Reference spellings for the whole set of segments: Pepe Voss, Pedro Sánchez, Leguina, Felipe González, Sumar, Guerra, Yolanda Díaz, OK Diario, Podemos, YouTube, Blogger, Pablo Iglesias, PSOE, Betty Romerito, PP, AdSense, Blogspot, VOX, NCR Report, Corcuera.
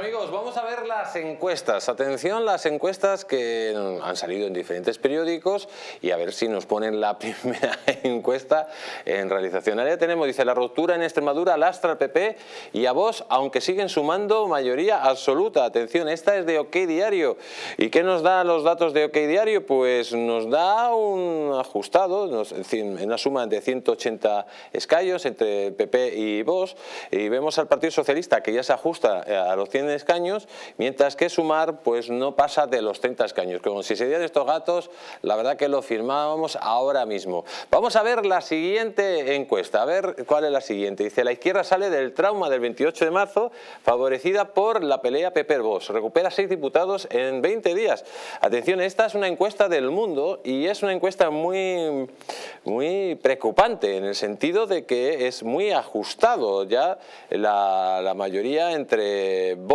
Amigos, vamos a ver las encuestas. Atención, las encuestas que han salido en diferentes periódicos y a ver si nos ponen la primera encuesta en realización. Ahora ya tenemos, dice, la ruptura en Extremadura lastra al PP y a Vox, aunque siguen sumando mayoría absoluta. Atención, esta es de OK Diario. ¿Y qué nos da los datos de OK Diario? Pues nos da un ajustado, una suma de 180 escaños entre PP y Vox, y vemos al Partido Socialista que ya se ajusta a los 100 escaños, mientras que Sumar pues no pasa de los 30 escaños. Como si se dieran estos gatos, la verdad que lo firmábamos ahora mismo. Vamos a ver la siguiente encuesta, a ver cuál es la siguiente. Dice, la izquierda sale del trauma del 28 de marzo, favorecida por la pelea Pepe Voss, recupera 6 diputados en 20 días. Atención, esta es una encuesta del Mundo y es una encuesta muy preocupante en el sentido de que es muy ajustado ya la mayoría entre Vox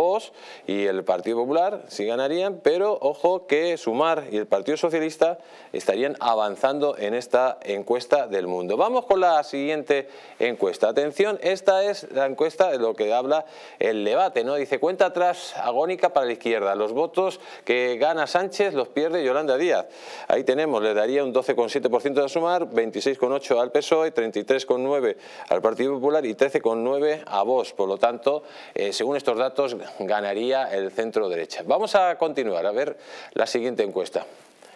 y el Partido Popular, sí ganarían, pero ojo que Sumar y el Partido Socialista estarían avanzando en esta encuesta del Mundo. Vamos con la siguiente encuesta. Atención, esta es la encuesta de lo que habla el debate, ¿no? Dice, cuenta atrás agónica para la izquierda, los votos que gana Sánchez los pierde Yolanda Díaz. Ahí tenemos, le daría un 12,7% a Sumar, 26,8% al PSOE, 33,9% al Partido Popular y 13,9% a Vox. Por lo tanto, según estos datos, ganaría el centro derecha. Vamos a continuar a ver la siguiente encuesta.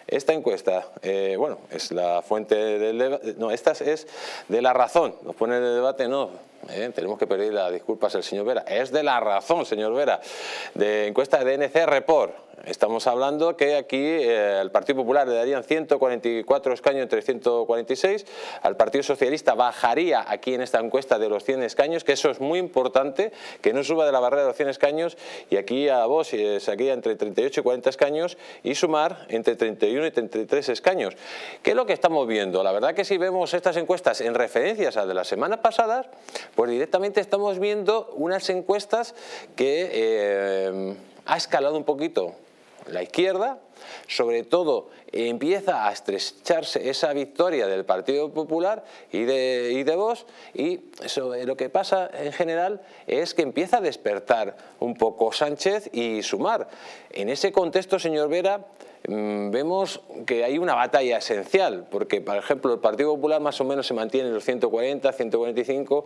Esta encuesta, bueno, es la fuente del debate, no, esta es de La Razón, nos pone el debate, no, tenemos que pedir las disculpas al señor Vera, es de La Razón, señor Vera, de encuesta de NCR Report. Estamos hablando que aquí al Partido Popular le darían 144 escaños entre 146, al Partido Socialista bajaría aquí en esta encuesta de los 100 escaños, que eso es muy importante, que no suba de la barrera de los 100 escaños, y aquí a Vox sacaría entre 38 y 40 escaños y Sumar entre 31 y 33 escaños. ¿Qué es lo que estamos viendo? La verdad que si vemos estas encuestas en referencias a de las semanas pasadas, pues directamente estamos viendo unas encuestas que ha escalado un poquito la izquierda, sobre todo empieza a estrecharse esa victoria del Partido Popular y de Vox, y lo que pasa en general es que empieza a despertar un poco Sánchez y Sumar. En ese contexto, señor Vera, vemos que hay una batalla esencial, porque por ejemplo el Partido Popular más o menos se mantiene en los 140, 145,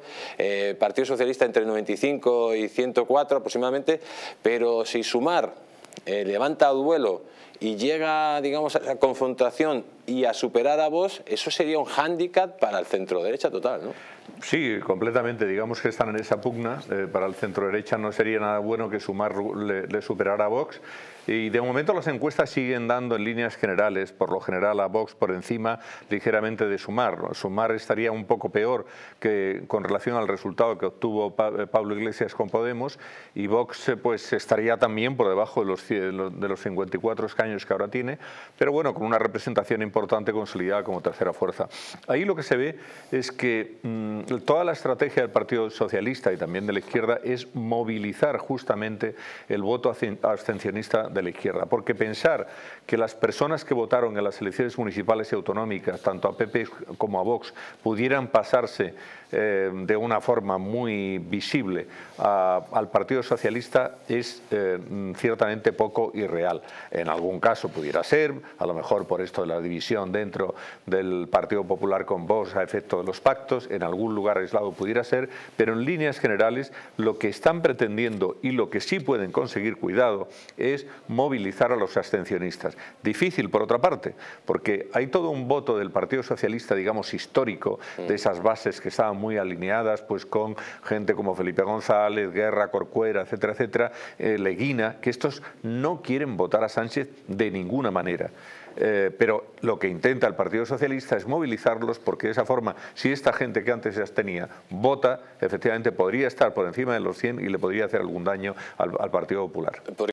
Partido Socialista entre 95 y 104 aproximadamente, pero si Sumar levanta duelo y llega, digamos, a la confrontación y a superar a Vox, eso sería un hándicap para el centro derecha total, ¿no? Sí, completamente. Digamos que están en esa pugna. Para el centro derecha no sería nada bueno que Sumar le superara a Vox. Y de momento las encuestas siguen dando en líneas generales, por lo general a Vox por encima ligeramente de Sumar. Sumar estaría un poco peor que con relación al resultado que obtuvo Pablo Iglesias con Podemos, y Vox pues estaría también por debajo de los 54 escaños que ahora tiene, pero bueno, con una representación importante consolidada como tercera fuerza. Ahí lo que se ve es que toda la estrategia del Partido Socialista y también de la izquierda es movilizar justamente el voto abstencionista de la izquierda, porque pensar que las personas que votaron en las elecciones municipales y autonómicas, tanto a PP como a Vox, pudieran pasarse de una forma muy visible al Partido Socialista es ciertamente poco irreal. En algún caso pudiera ser, a lo mejor por esto de la división dentro del Partido Popular con Vox a efecto de los pactos, en algún lugar aislado pudiera ser, pero en líneas generales lo que están pretendiendo y lo que sí pueden conseguir, cuidado, es movilizar a los abstencionistas. Difícil, por otra parte, porque hay todo un voto del Partido Socialista, digamos, histórico, de esas bases que estaban muy alineadas pues con gente como Felipe González, Guerra, Corcuera, etcétera, etcétera, Leguina, que estos no quieren votar a Sánchez de ninguna manera. Pero lo que intenta el Partido Socialista es movilizarlos, porque de esa forma, si esta gente que antes se abstenía vota, efectivamente podría estar por encima de los 100 y le podría hacer algún daño al Partido Popular.